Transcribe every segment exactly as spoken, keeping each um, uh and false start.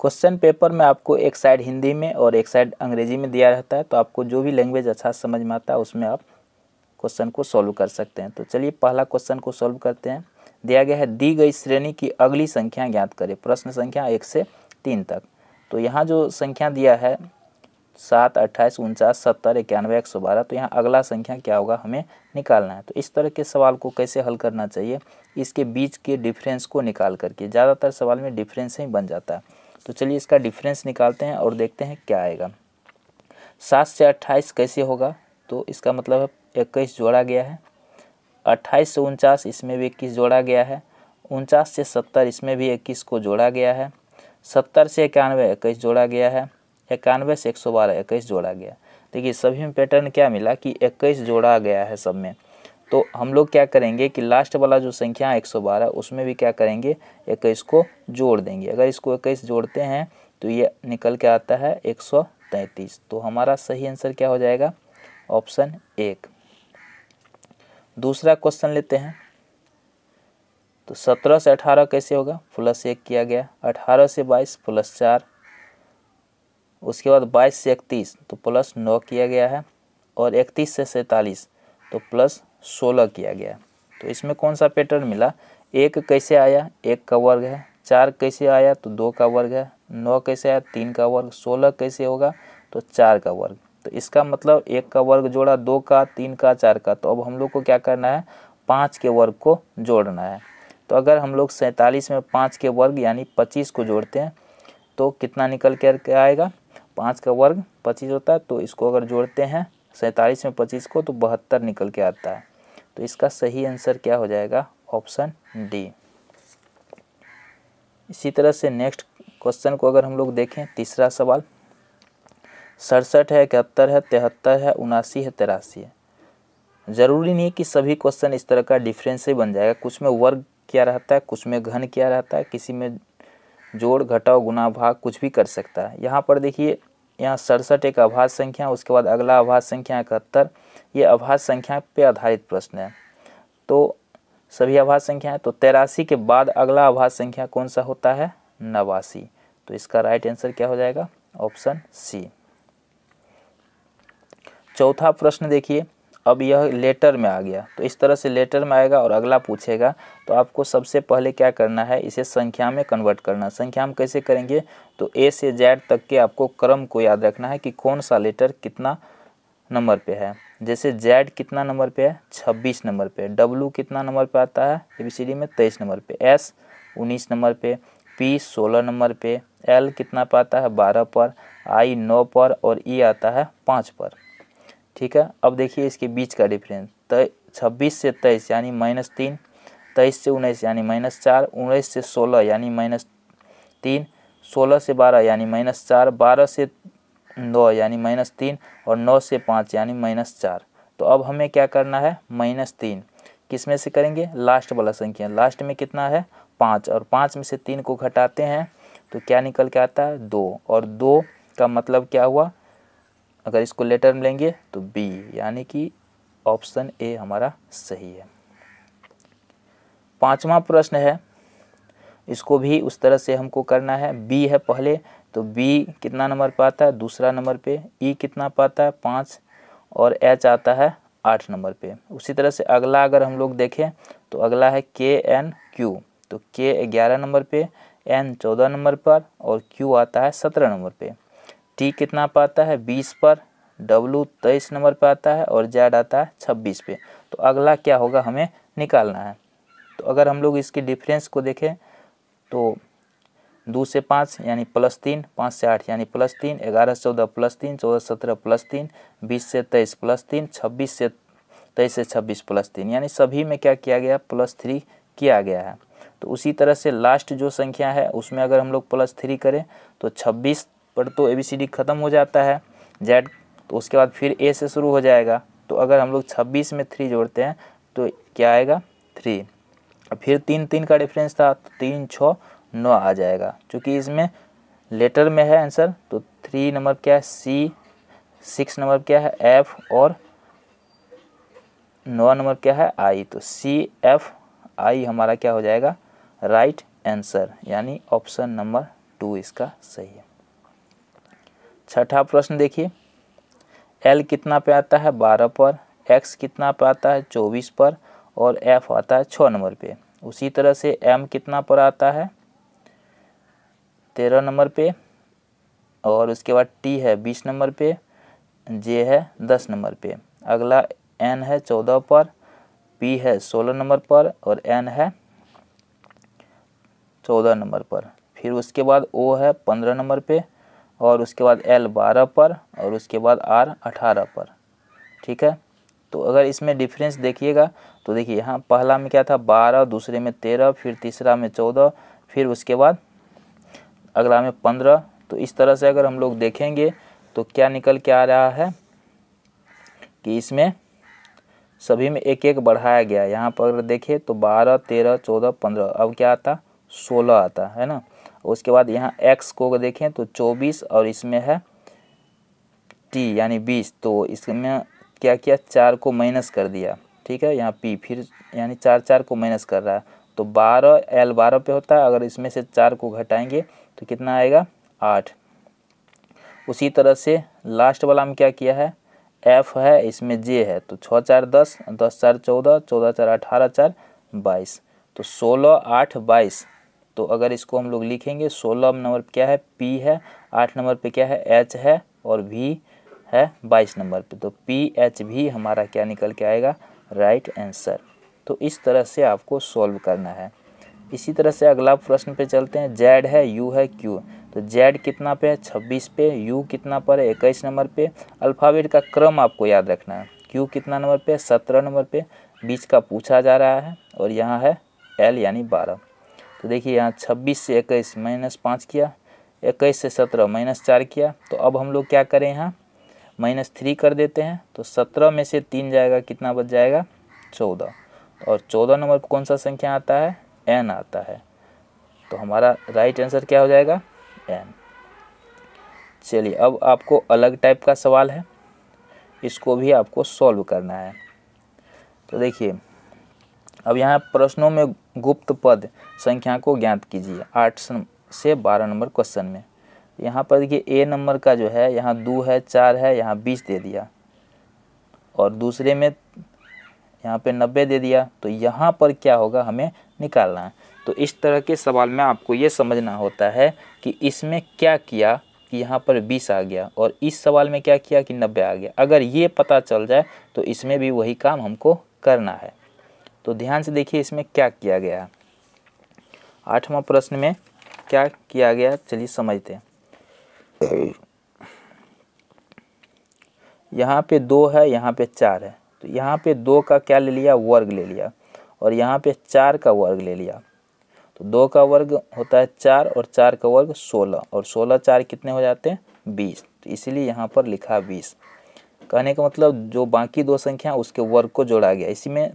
Question paper में आपको एक साइड हिंदी में और एक साइड अंग्रेजी में दिया रहता है, तो आपको जो भी लैंग्वेज अच्छा समझ में आता है उसमें आप क्वेश्चन को सॉल्व कर सकते हैं। तो चलिए पहला क्वेश्चन को सॉल्व करते हैं। दिया गया है दी गई श्रेणी की अगली संख्या ज्ञात करें, प्रश्न संख्या एक से तीन तक। तो यहाँ जो संख्या दिया है सात, अट्ठाईस, उनचास, सत्तर, इक्यानवे, एक सौ बारह, तो यहाँ अगला संख्या क्या होगा हमें निकालना है। तो इस तरह के सवाल को कैसे हल करना चाहिए, इसके बीच के डिफरेंस को निकाल करके, ज़्यादातर सवाल में डिफरेंस ही बन जाता है। तो चलिए इसका डिफरेंस निकालते हैं और देखते हैं क्या आएगा। सात से अट्ठाईस कैसे होगा, तो इसका मतलब है इक्कीस जोड़ा गया है। अट्ठाईस से उनचास, इसमें भी इक्कीस जोड़ा गया है। उनचास से सत्तर, इसमें भी इक्कीस को जोड़ा गया है। सत्तर से इक्यानवे, इक्कीस जोड़ा गया है। इक्यानवे से एक सौ बारह, इक्कीस जोड़ा गया। देखिए सभी में पैटर्न क्या मिला कि इक्कीस जोड़ा गया है सब में। तो हम लोग क्या करेंगे कि लास्ट वाला जो संख्या है एक सौ बारह, उसमें भी क्या करेंगे इक्कीस को जोड़ देंगे। अगर इसको इक्कीस जोड़ते हैं तो ये निकल के आता है एक सौ तैंतीस। तो हमारा सही आंसर क्या हो जाएगा, ऑप्शन एक। दूसरा क्वेश्चन लेते हैं। तो सत्रह से अठारह कैसे होगा, प्लस एक किया गया। अठारह से बाईस, प्लस चार। उसके बाद बाईस से इकतीस, तो प्लस नौ किया गया है। और इकतीस से सैंतालीस, तो प्लस सोलह किया गया। तो इसमें कौन सा पैटर्न मिला, एक कैसे आया, एक का वर्ग है। चार कैसे आया, तो दो का वर्ग है। नौ कैसे आया, तीन का वर्ग। सोलह कैसे होगा, तो चार का वर्ग। तो इसका मतलब एक का वर्ग जोड़ा, दो का, तीन का, चार का। तो अब हम लोग को क्या करना है, पाँच के वर्ग को जोड़ना है। तो अगर हम लोग सैंतालीस में पाँच के वर्ग यानी पच्चीस को जोड़ते हैं तो कितना निकल कर आएगा, पाँच का वर्ग पच्चीस होता है। तो इसको अगर जोड़ते हैं सैंतालीस में पच्चीस को, तो बहत्तर निकल के आता है। तो इसका सही आंसर क्या हो जाएगा, ऑप्शन डी। इसी तरह से नेक्स्ट क्वेश्चन को अगर हम लोग देखें, तीसरा सवाल। सड़सठ है, इकहत्तर है, तिहत्तर है, उनासी है, तिरासी है। ज़रूरी नहीं कि सभी क्वेश्चन इस तरह का डिफरेंस ही बन जाएगा। कुछ में वर्ग क्या रहता है, कुछ में घन क्या रहता है, किसी में जोड़, घटाव, गुना, भाग कुछ भी कर सकता है। यहाँ पर देखिए, यहाँ सड़सठ एक अभाज्य संख्या, उसके बाद अगला अभाज्य संख्या इकहत्तर। ये अभाज्य संख्या पे आधारित प्रश्न है, तो सभी अभाज्य संख्या है। तो तिरासी के बाद अगला अभाज्य संख्या कौन सा होता है, नवासी। तो इसका राइट आंसर क्या हो जाएगा, ऑप्शन सी। चौथा प्रश्न देखिए, अब यह लेटर में आ गया। तो इस तरह से लेटर में आएगा और अगला पूछेगा। तो आपको सबसे पहले क्या करना है, इसे संख्या में कन्वर्ट करना। संख्या में कैसे करेंगे, तो ए से जेड तक के आपको क्रम को याद रखना है कि कौन सा लेटर कितना नंबर पे है। जैसे जेड कितना नंबर पे है, छब्बीस नंबर पे। डब्लू कितना नंबर पे आता है ए बी सी डी में, तेईस नंबर पे। एस उन्नीस नंबर पे। पी सोलह नंबर पे। एल कितना पे आता है, बारह पर। आई नौ पर और ई आता है पाँच पर। ठीक है, अब देखिए इसके बीच का डिफरेंस। छब्बीस से तेईस यानी माइनस तीन, तेईस से उन्नीस यानी माइनस चार, उन्नीस से सोलह यानी माइनस तीन, सोलह से बारह यानी माइनस चार, बारह से नौ यानी माइनस तीन, और नौ से पाँच यानी माइनस चार। तो अब हमें क्या करना है, माइनस तीन किस में से करेंगे, लास्ट वाला संख्या। लास्ट में कितना है, पाँच, और पाँच में से तीन को घटाते हैं तो क्या निकल के आता है, दो। और दो का मतलब क्या हुआ, अगर इसको लेटर में लेंगे तो बी, यानी कि ऑप्शन ए हमारा सही है। पांचवा प्रश्न है, इसको भी उस तरह से हमको करना है। बी है पहले, तो बी कितना नंबर पे आता है, दूसरा नंबर पे। ई कितना पे आता है, पाँच, और एच आता है आठ नंबर पे। उसी तरह से अगला अगर हम लोग देखें तो अगला है के एन क्यू। तो के ग्यारह नंबर पे, एन चौदह नंबर पर, और क्यू आता है सत्रह नंबर पे। टी कितना पे आता है, बीस पर। डब्लू तेईस नंबर पे आता है और जेड आता है छब्बीस पे। तो अगला क्या होगा हमें निकालना है। तो अगर हम लोग इसके डिफरेंस को देखें तो दो से पाँच यानी प्लस तीन, पाँच से आठ यानी प्लस तीन, ग्यारह से चौदह प्लस तीन, चौदह से सत्रह प्लस तीन, बीस से तेईस प्लस तीन, छब्बीस से तेईस से छब्बीस प्लस तीन, यानी सभी में क्या किया गया, प्लस थ्री किया गया है। तो उसी तरह से लास्ट जो संख्या है उसमें अगर हम लोग प्लस थ्री करें तो छब्बीस पर तो ए बी सी डी खत्म हो जाता है, जेड। तो उसके बाद फिर ए से शुरू हो जाएगा। तो अगर हम लोग छब्बीस में थ्री जोड़ते हैं तो क्या आएगा, थ्री। फिर तीन तीन का डिफरेंस था तो तीन छः नौ आ जाएगा। चूँकि इसमें लेटर में है आंसर, तो थ्री नंबर क्या है, सी। सिक्स नंबर क्या है, एफ। और नौ नंबर क्या है, आई। तो सी एफ आई हमारा क्या हो जाएगा, राइट आंसर, यानी ऑप्शन नंबर टू इसका सही है। छठा प्रश्न देखिए, एल कितना पे आता है बारह पर, एक्स कितना पे आता है चौबीस पर और एफ आता है छः नंबर पे। उसी तरह से एम कितना पर आता है तेरह नंबर पे और उसके बाद टी है बीस नंबर पे, जे है दस नंबर पे, अगला एन है चौदह पर, पी है सोलह नंबर पर और एन है चौदह नंबर पर। फिर उसके बाद ओ है पंद्रह नंबर पे और उसके बाद एल बारह पर और उसके बाद आर अठारह पर। ठीक है, तो अगर इसमें डिफरेंस देखिएगा तो देखिए यहाँ पहला में क्या था बारह, दूसरे में तेरह, फिर तीसरा में चौदह, फिर उसके बाद अगला में पंद्रह। तो इस तरह से अगर हम लोग देखेंगे तो क्या निकल के आ रहा है कि इसमें सभी में एक एक बढ़ाया गया। यहाँ पर अगर देखें तो बारह, तेरह, चौदह, पंद्रह, अब क्या आता सोलह आता है ना। उसके बाद यहाँ x को देखें तो चौबीस और इसमें है t यानी बीस, तो इसमें क्या किया चार को माइनस कर दिया। ठीक है, यहाँ p फिर यानी चार चार को माइनस कर रहा है, तो बारह l बारह पे होता है, अगर इसमें से चार को घटाएंगे तो कितना आएगा आठ। उसी तरह से लास्ट वाला में क्या किया है f है, इसमें j है, तो छः चार दस, दस चार चौदह, चौदह चार अठारह, चार बाईस, तो सोलह आठ बाईस। तो अगर इसको हम लोग लिखेंगे सोलह नंबर पे क्या है P है, आठ नंबर पे क्या है H है और V है बाईस नंबर पे, तो P H V हमारा क्या निकल के आएगा राइट आंसर। तो इस तरह से आपको सॉल्व करना है। इसी तरह से अगला प्रश्न पे चलते हैं। Z है, U है, Q, तो Z कितना पे है छब्बीस पे, U कितना पर है इक्कीस नंबर पे। अल्फ़ाबेट का क्रम आपको याद रखना है। Q कितना नंबर पे है सत्रह नंबर पे, बीच का पूछा जा रहा है और यहाँ है L यानी बारह। तो देखिए यहाँ छब्बीस से इक्कीस माइनस पाँच किया, इक्कीस से सत्रह माइनस चार किया, तो अब हम लोग क्या करें यहाँ माइनस थ्री कर देते हैं, तो सत्रह में से तीन जाएगा, कितना बच जाएगा चौदह। और चौदह नंबर पर कौन सा संख्या आता है एन आता है, तो हमारा राइट आंसर क्या हो जाएगा एन। चलिए अब आपको अलग टाइप का सवाल है, इसको भी आपको सॉल्व करना है। तो देखिए अब यहाँ प्रश्नों में गुप्त पद संख्या को ज्ञात कीजिए आठ से बारह नंबर क्वेश्चन में। यहाँ पर देखिए ए नंबर का जो है यहाँ दो है, चार है, यहाँ बीस दे दिया और दूसरे में यहाँ पे नब्बे दे दिया, तो यहाँ पर क्या होगा हमें निकालना है। तो इस तरह के सवाल में आपको ये समझना होता है कि इसमें क्या किया कि यहाँ पर बीस आ गया और इस सवाल में क्या किया कि नब्बे आ गया। अगर ये पता चल जाए तो इसमें भी वही काम हमको करना है। तो ध्यान से देखिए इसमें क्या किया गया, आठवां प्रश्न में क्या किया गया चलिए समझते हैं। यहाँ पे दो है, यहाँ पे चार है, तो यहाँ पे दो का क्या ले लिया वर्ग ले लिया और यहाँ पे चार का वर्ग ले लिया, तो दो का वर्ग होता है चार और चार का वर्ग सोलह और सोलह चार कितने हो जाते हैं बीस, तो इसीलिए यहाँ पर लिखा बीस। कहने का मतलब जो बाकी दो संख्या उसके वर्ग को जोड़ा गया, इसी में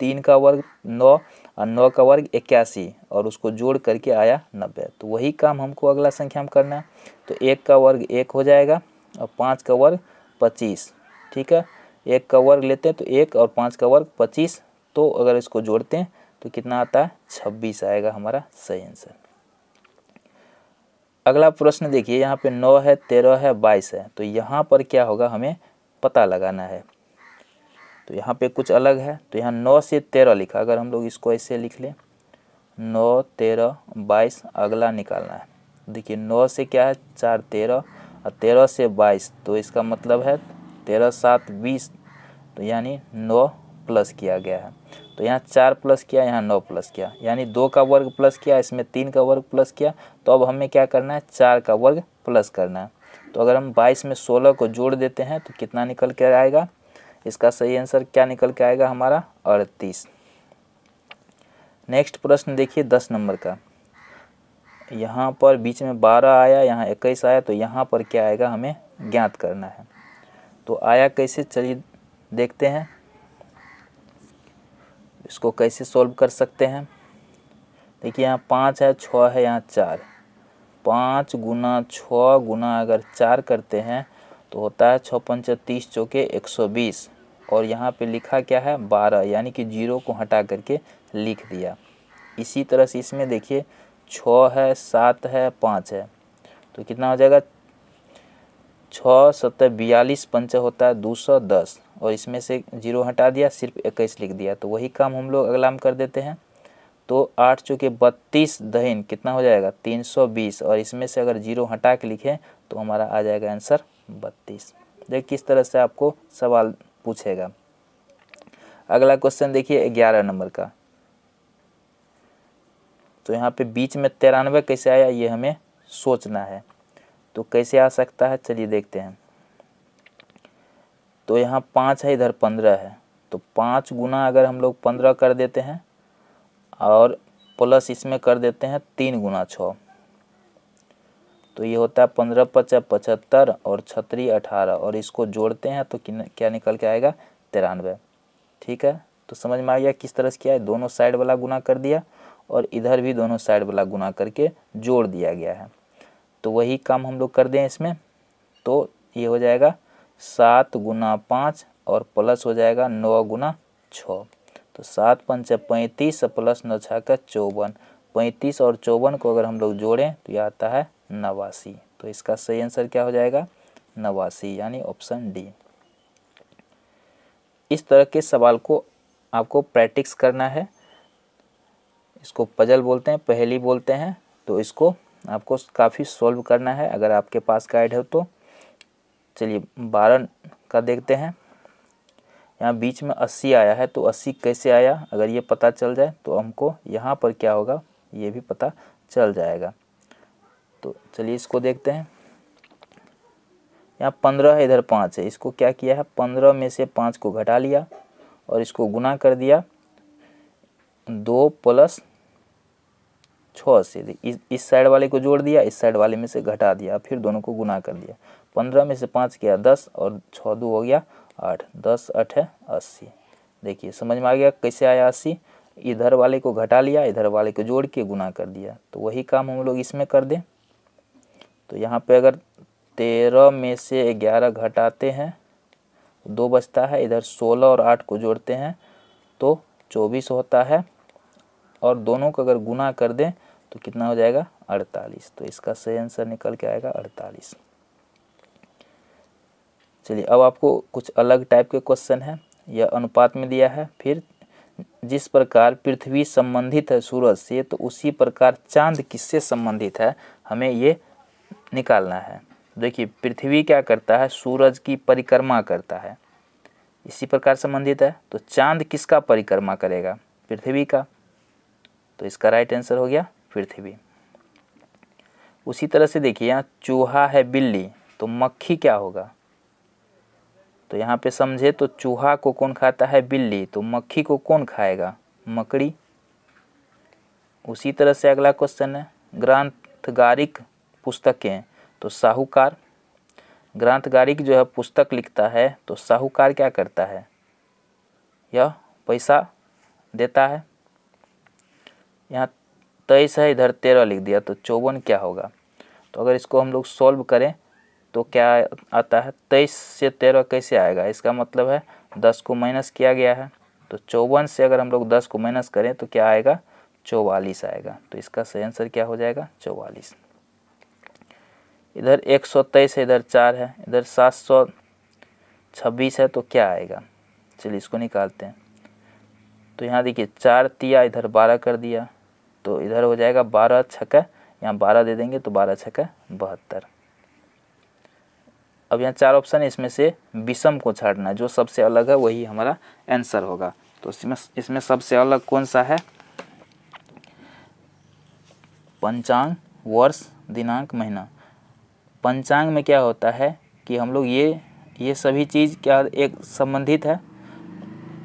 तीन का वर्ग नौ और नौ का वर्ग इक्यासी और उसको जोड़ करके आया नब्बे, तो वही काम हमको अगला संख्या में करना है। तो एक का वर्ग एक हो जाएगा और पाँच का वर्ग पच्चीस। ठीक है, एक का वर्ग लेते हैं तो एक और पाँच का वर्ग पच्चीस, तो अगर इसको जोड़ते हैं तो कितना आता है छब्बीस आएगा हमारा सही आंसर। अगला प्रश्न देखिए, यहाँ पर नौ है, तेरह है, बाईस है, तो यहाँ पर क्या होगा हमें पता लगाना है। तो यहाँ पे कुछ अलग है, तो यहाँ नौ से तेरह लिखा, अगर हम लोग इसको ऐसे लिख लें नौ तेरह बाईस, अगला निकालना है। देखिए नौ से क्या है चार तेरह और तेरह से बाईस, तो इसका मतलब है तेरह सात बीस, तो यानी नौ प्लस किया गया है। तो यहाँ चार प्लस किया, यहाँ नौ प्लस किया, यानी दो का वर्ग प्लस किया, इसमें तीन का वर्ग प्लस किया, तो अब हमें क्या करना है चार का वर्ग प्लस करना है। तो अगर हम बाईस में सोलह को जोड़ देते हैं तो कितना निकल के आएगा, इसका सही आंसर क्या निकल के आएगा हमारा अड़तीस। नेक्स्ट प्रश्न देखिए दस नंबर का, यहाँ पर बीच में बारह आया, यहाँ इक्कीस आया, तो यहाँ पर क्या आएगा हमें ज्ञात करना है। तो आया कैसे चलिए देखते हैं, इसको कैसे सॉल्व कर सकते हैं। देखिए यहाँ पाँच है, छः है, यहाँ चार, पाँच गुना छः गुना अगर चार करते हैं तो होता है छः पंच तीस, चौके एक सौ बीस और यहाँ पे लिखा क्या है बारह, यानी कि जीरो को हटा करके लिख दिया। इसी तरह से इसमें देखिए छः है, सात है, पाँच है, तो कितना हो जाएगा, छः सत्तर बयालीस पंच होता है दो सौ दस, और इसमें से जीरो हटा दिया, सिर्फ इक्कीस लिख दिया। तो वही काम हम लोग अगला में कर देते हैं। तो आठ चौके बत्तीस दहीन कितना हो जाएगा तीन सौ बीस, और इसमें से अगर जीरो हटा के लिखें तो हमारा आ जाएगा आंसर बत्तीस। देखिए किस तरह से आपको सवाल पूछेगा। अगला क्वेश्चन देखिए ग्यारह नंबर का। तो यहाँ पे बीच में तिरानवे कैसे आया ये हमें सोचना है, तो कैसे आ सकता है चलिए देखते हैं। तो यहाँ पाँच है, इधर पंद्रह है, तो पाँच गुना अगर हम लोग पंद्रह कर देते हैं और प्लस इसमें कर देते हैं तीन गुना छः, तो ये होता है पंद्रह पचा पचहत्तर और छतरी अठारह, और इसको जोड़ते हैं तो क्या निकल के आएगा तिरानवे। ठीक है, तो समझ में आ गया किस तरह से क्या है, दोनों साइड वाला गुना कर दिया और इधर भी दोनों साइड वाला गुना करके जोड़ दिया गया है। तो वही काम हम लोग कर दें इसमें, तो ये हो जाएगा सात गुना पाँच और प्लस हो जाएगा नौ गुना छः, तो सात पंच पैंतीस प्लस नौ छः का चौवन, पैंतीस और चौवन को अगर हम लोग जोड़ें तो यह आता है नवासी। तो इसका सही आंसर क्या हो जाएगा नवासी, यानी ऑप्शन डी। इस तरह के सवाल को आपको प्रैक्टिस करना है, इसको पजल बोलते हैं, पहेली बोलते हैं, तो इसको आपको काफ़ी सॉल्व करना है अगर आपके पास गाइड हो तो। चलिए बारह का देखते हैं। यहाँ बीच में अस्सी आया है, तो अस्सी कैसे आया अगर ये पता चल जाए तो हमको यहाँ पर क्या होगा ये भी पता चल जाएगा। तो चलिए इसको देखते हैं। यहाँ पंद्रह है, इधर पाँच है, इसको क्या किया है पंद्रह में से पाँच को घटा लिया और इसको गुना कर दिया दो प्लस छः से, इस इस साइड वाले को जोड़ दिया, इस साइड वाले में से घटा दिया, फिर दोनों को गुना कर दिया। पंद्रह में से पाँच किया दस और छः दो हो गया आठ, दस आठ है अस्सी। देखिए समझ में आ गया कैसे आया अस्सी, इधर वाले को घटा लिया, इधर वाले को जोड़ के गुना कर दिया। तो वही काम हम लोग इसमें कर दें। तो यहाँ पे अगर तेरह में से ग्यारह घटाते हैं दो बचता है, इधर सोलह और आठ को जोड़ते हैं तो चौबीस होता है, और दोनों को अगर गुना कर दें तो कितना हो जाएगा अड़तालीस। तो इसका सही आंसर निकल के आएगा अड़तालीस। चलिए अब आपको कुछ अलग टाइप के क्वेश्चन है, यह अनुपात में दिया है। फिर जिस प्रकार पृथ्वी संबंधित है सूरज से, तो उसी प्रकार चांद किससे संबंधित है हमें ये निकालना है। देखिए पृथ्वी क्या करता है सूरज की परिक्रमा करता है, इसी प्रकार संबंधित है, तो चांद किसका परिक्रमा करेगा पृथ्वी का, तो इसका राइट आंसर हो गया पृथ्वी। उसी तरह से देखिए यहाँ चूहा है बिल्ली, तो मक्खी क्या होगा, तो यहाँ पे समझे तो चूहा को कौन खाता है बिल्ली, तो मक्खी को कौन खाएगा मकड़ी। उसी तरह से अगला क्वेश्चन है ग्रंथगारिक पुस्तकें, तो साहूकार, ग्रंथगारिक जो है पुस्तक लिखता है, तो साहूकार क्या करता है यह पैसा देता है। यहाँ तेईस है, इधर तेरह लिख दिया, तो चौवन क्या होगा, तो अगर इसको हम लोग सॉल्व करें तो क्या आता है तेईस से तेरह कैसे आएगा, इसका मतलब है दस को माइनस किया गया है, तो चौवन से अगर हम लोग दस को माइनस करें तो क्या आएगा चौवालीस आएगा। तो इसका सही आंसर क्या हो जाएगा चौवालीस। इधर एक सौ तेईस है, इधर चार है, इधर सात सौ छब्बीस है, तो क्या आएगा चलिए इसको निकालते हैं। तो यहाँ देखिए चार तिया, इधर बारह कर दिया, तो इधर हो जाएगा बारह छक्का, यहाँ बारह दे देंगे तो बारह छक्का बहत्तर। अब यहाँ चार ऑप्शन है, इसमें से विषम को छाटना, जो सबसे अलग है वही हमारा आंसर होगा। तो इसमें इसमें सबसे अलग कौन सा है, पंचांग, वर्ष, दिनांक, महीना। पंचांग में क्या होता है कि हम लोग ये ये सभी चीज़ क्या एक संबंधित है,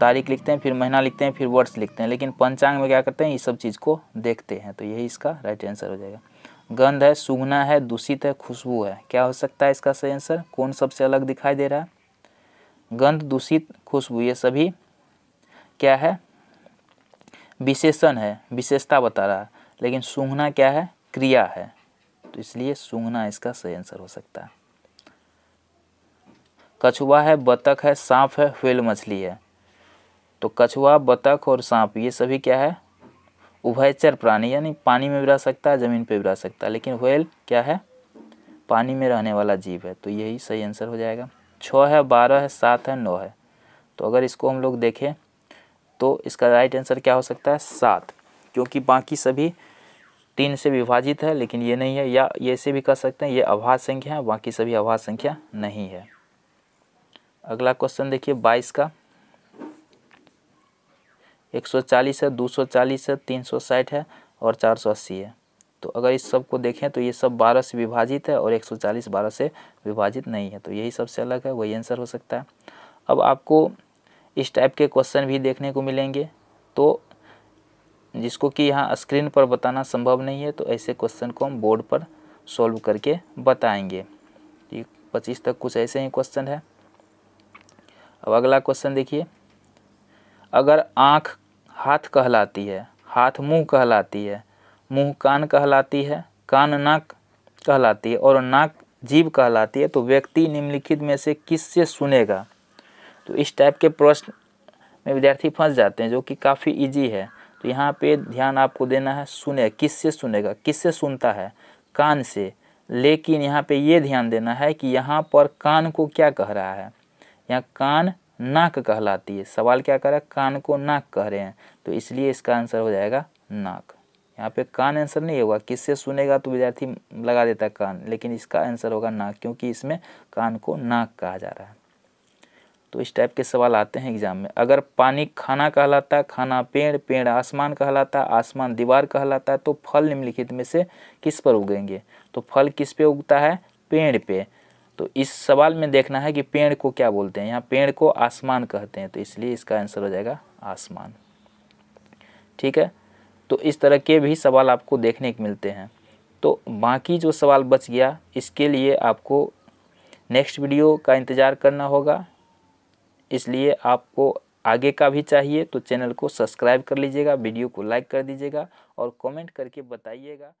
तारीख लिखते हैं, फिर महीना लिखते हैं, फिर वर्ष लिखते हैं, लेकिन पंचांग में क्या करते हैं ये सब चीज़ को देखते हैं। तो यही इसका राइट आंसर हो जाएगा। गंध है, सूंघना है, दूषित है, खुशबू है, क्या हो सकता है इसका सही आंसर, कौन सबसे अलग दिखाई दे रहा है, गंध, दूषित, खुशबू, ये सभी क्या है विशेषण है, विशेषता बता रहा है, लेकिन सूंघना क्या है क्रिया है, तो इसलिए सूंघना इसका सही आंसर हो सकता है। कछुआ है, बतख है, सांप है, व्हेल मछली है, तो कछुआ, बतख और सांप ये सभी क्या है उभयचर प्राणी, यानी पानी में भी रह सकता है, ज़मीन पे भी रह सकता है, लेकिन व्हेल क्या है पानी में रहने वाला जीव है, तो यही सही आंसर हो जाएगा। छः है, बारह है, सात है, नौ है, तो अगर इसको हम लोग देखें तो इसका राइट आंसर क्या हो सकता है, सात, क्योंकि बाकी सभी तीन से विभाजित है लेकिन ये नहीं है, या ये से भी कह सकते हैं ये अभाज्य संख्या है, बाकी सभी अभाज्य संख्या नहीं है। अगला क्वेश्चन देखिए बाईस का, एक सौ चालीस है, दो सौ चालीस है, तीन सौ साठ है और चार सौ अस्सी है। तो अगर इस सब को देखें तो ये सब बारह से विभाजित है और एक सौ चालीस बारह से विभाजित नहीं है, तो यही सबसे अलग है, वही आंसर हो सकता है। अब आपको इस टाइप के क्वेश्चन भी देखने को मिलेंगे, तो जिसको कि यहाँ स्क्रीन पर बताना संभव नहीं है, तो ऐसे क्वेश्चन को हम बोर्ड पर सॉल्व करके बताएंगे। ये पच्चीस तक कुछ ऐसे ही क्वेश्चन है। अब अगला क्वेश्चन देखिए, अगर आँख हाथ कहलाती है, हाथ मुंह कहलाती है, मुंह कान कहलाती है, कान नाक कहलाती है और नाक जीभ कहलाती है, तो व्यक्ति निम्नलिखित में से किससे सुनेगा। तो इस टाइप के प्रश्न में विद्यार्थी फंस जाते हैं जो कि काफ़ी इजी है, तो यहाँ पे ध्यान आपको देना है, सुने किससे सुनेगा, किससे सुनता है, कान से। लेकिन यहाँ पे ये ध्यान देना है कि यहाँ पर कान को क्या कह रहा है, यहाँ कान नाक कहलाती है, सवाल क्या कर रहा है, कान को नाक कह रहे हैं, तो इसलिए इसका आंसर हो जाएगा नाक। यहाँ पे कान आंसर नहीं होगा, किससे सुनेगा तो विद्यार्थी लगा देता है कान, लेकिन इसका आंसर होगा नाक, क्योंकि इसमें कान को नाक कहा जा रहा है। तो इस टाइप के सवाल आते हैं एग्जाम में। अगर पानी खाना कहलाता, खाना पेड़, पेड़ आसमान कहलाता, आसमान दीवार कहलाता, तो फल निम्नलिखित में से किस पर उगेंगे। तो फल किस पे उगता है, पेड़ पे, तो इस सवाल में देखना है कि पेड़ को क्या बोलते हैं, यहाँ पेड़ को आसमान कहते हैं, तो इसलिए इसका आंसर हो जाएगा आसमान। ठीक है, तो इस तरह के भी सवाल आपको देखने को मिलते हैं। तो बाकी जो सवाल बच गया इसके लिए आपको नेक्स्ट वीडियो का इंतज़ार करना होगा, इसलिए आपको आगे का भी चाहिए तो चैनल को सब्सक्राइब कर लीजिएगा, वीडियो को लाइक कर दीजिएगा और कमेंट करके बताइएगा।